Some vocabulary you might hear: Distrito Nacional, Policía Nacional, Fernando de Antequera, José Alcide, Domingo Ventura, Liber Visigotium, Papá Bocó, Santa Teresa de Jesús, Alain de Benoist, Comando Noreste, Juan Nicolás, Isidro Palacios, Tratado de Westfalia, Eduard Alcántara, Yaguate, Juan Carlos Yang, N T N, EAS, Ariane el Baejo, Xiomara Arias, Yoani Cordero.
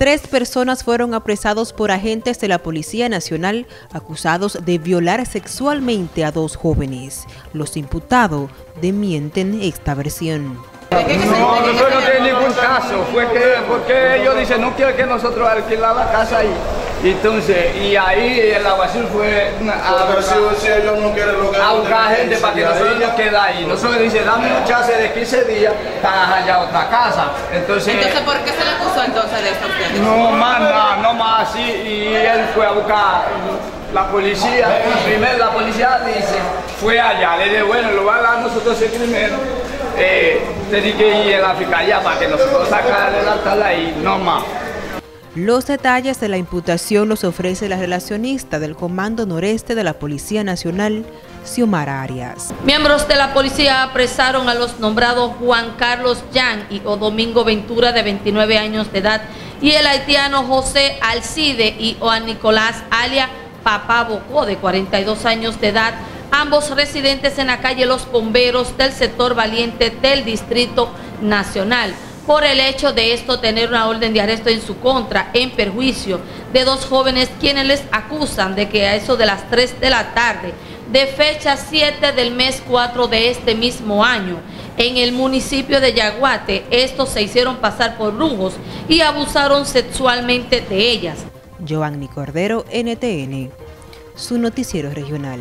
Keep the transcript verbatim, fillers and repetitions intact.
Tres personas fueron apresados por agentes de la Policía Nacional acusados de violar sexualmente a dos jóvenes. Los imputados demienten esta versión. No, nosotros no tiene ningún caso, fue que porque ellos dicen no quieren que nosotros alquilamos la casa ahí. Entonces, y ahí el abacil fue una, a, pero si, a, si ellos no quieren lograr, a buscar gente para que nosotros nos quedemos ahí. Nosotros dicen, dame un chance de quince días para hallar otra casa. Entonces, entonces ¿por qué se le acusó entonces de esto? No más, no, no más así. Y él fue a buscar la policía. Primero la policía dice, fue allá. Le dije, bueno, lo va a dar nosotros el primero. Eh, Tenía que ir a la fiscalía para que nosotros sacarle la tala ahí, no más. Los detalles de la imputación los ofrece la relacionista del Comando Noreste de la Policía Nacional, Xiomara Arias. Miembros de la policía apresaron a los nombrados Juan Carlos Yang y o Domingo Ventura, de veintinueve años de edad, y el haitiano José Alcide y Juan Nicolás, alias Papá Bocó, de cuarenta y dos años de edad, ambos residentes en la calle Los Bomberos del sector Valiente del Distrito Nacional, por el hecho de esto tener una orden de arresto en su contra, en perjuicio de dos jóvenes quienes les acusan de que a eso de las tres de la tarde, de fecha siete del mes cuatro de este mismo año, en el municipio de Yaguate, estos se hicieron pasar por brujos y abusaron sexualmente de ellas. Yoani Cordero, N T N, su noticiero regional.